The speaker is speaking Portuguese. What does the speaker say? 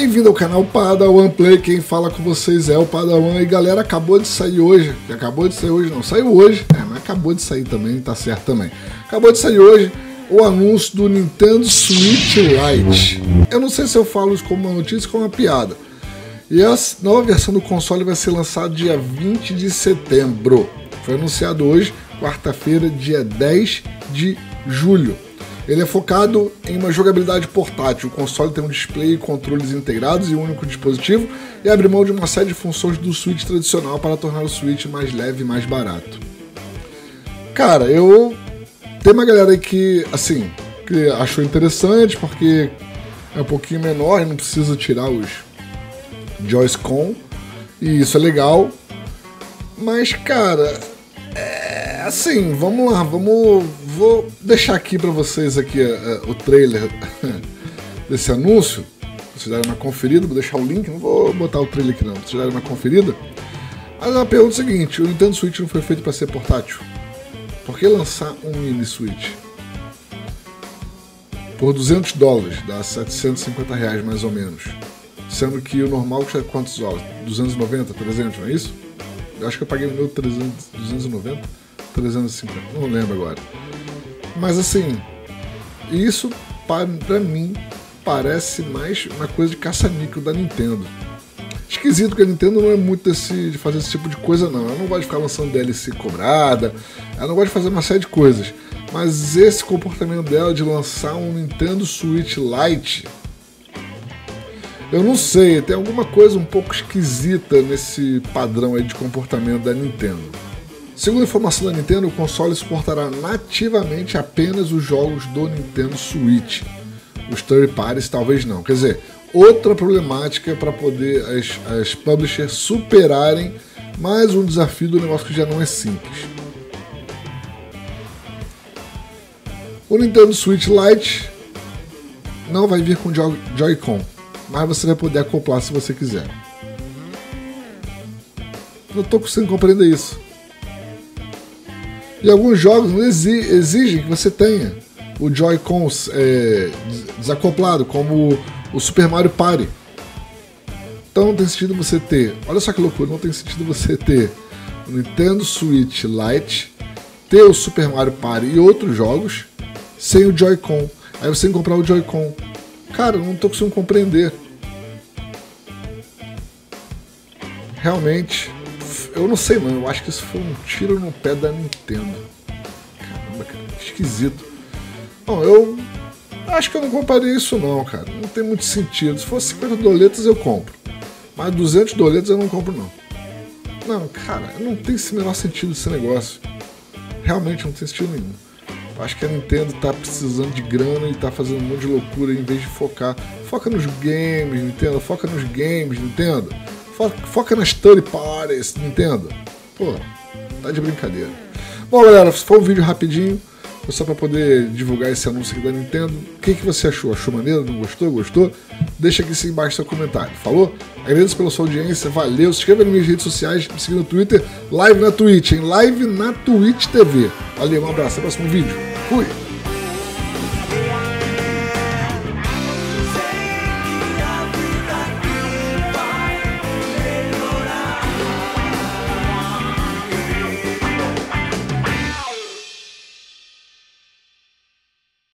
Bem-vindo ao canal Padawan Play, quem fala com vocês é o Padawan. E galera, acabou de sair hoje o anúncio do Nintendo Switch Lite. Eu não sei se eu falo isso como uma notícia ou como uma piada. E a nova versão do console vai ser lançada dia 20 de setembro. Foi anunciado hoje, quarta-feira, dia 10 de julho. Ele é focado em uma jogabilidade portátil. O console tem um display e controles integrados em um único dispositivo e abre mão de uma série de funções do Switch tradicional para tornar o Switch mais leve e mais barato. Cara, tem uma galera aí que achou interessante porque é um pouquinho menor e não precisa tirar os Joy-Con, e isso é legal. Mas, cara, vamos lá, vou deixar aqui para vocês o trailer desse anúncio, pra vocês darem uma conferida. Vou deixar o link, não vou botar o trailer aqui não, pra vocês darem uma conferida. Mas a pergunta é o seguinte: o Nintendo Switch não foi feito para ser portátil? Por que lançar um mini Switch? Por $200, dá R$750 mais ou menos, sendo que o normal custa quantos dólares? 290, 300, não é isso? Eu acho que eu paguei no meu 290. 350, não lembro agora. Mas assim, isso pra mim parece mais uma coisa de caça-níquel da Nintendo. Esquisito, que a Nintendo não é muito de fazer esse tipo de coisa não. Ela não gosta de ficar lançando DLC cobrada, ela não gosta de fazer uma série de coisas. Mas esse comportamento dela de lançar um Nintendo Switch Lite, eu não sei, tem alguma coisa um pouco esquisita nesse padrão aí de comportamento da Nintendo. Segundo a informação da Nintendo, o console suportará nativamente apenas os jogos do Nintendo Switch. Os third parties talvez não. Quer dizer, outra problemática para poder as publishers superarem mais um desafio do negócio que já não é simples. O Nintendo Switch Lite não vai vir com Joy-Con, mas você vai poder acoplar se você quiser. Não estou conseguindo compreender isso. E alguns jogos exigem que você tenha o Joy-Con desacoplado, como o Super Mario Party. Então não tem sentido você ter... Olha só que loucura, não tem sentido você ter o Nintendo Switch Lite, ter o Super Mario Party e outros jogos sem o Joy-Con. Aí você tem que comprar o Joy-Con. Cara, eu não tô conseguindo compreender. Realmente... Eu não sei, mano, eu acho que isso foi um tiro no pé da Nintendo. Caramba, cara, que esquisito. Bom, eu acho que eu não compraria isso não, cara. Não tem muito sentido. Se fosse 50 doletas eu compro, mas 200 doletas eu não compro não. Não, cara, não tem esse menor sentido esse negócio. Realmente não tem sentido nenhum. Eu acho que a Nintendo tá precisando de grana e tá fazendo um monte de loucura em vez de focar. Foca nos games, Nintendo. Foca nos games, Nintendo. Foca nas third parties, Nintendo. Pô, tá de brincadeira. Bom, galera, foi um vídeo rapidinho, foi só pra poder divulgar esse anúncio aqui da Nintendo. O que você achou? Achou maneiro? Não gostou? Gostou? Deixa aqui embaixo seu comentário. Falou? Agradeço pela sua audiência, valeu. Se inscreva nas minhas redes sociais, me siga no Twitter, live na Twitch, hein? Live na Twitch TV. Valeu, um abraço, até o próximo vídeo. Fui!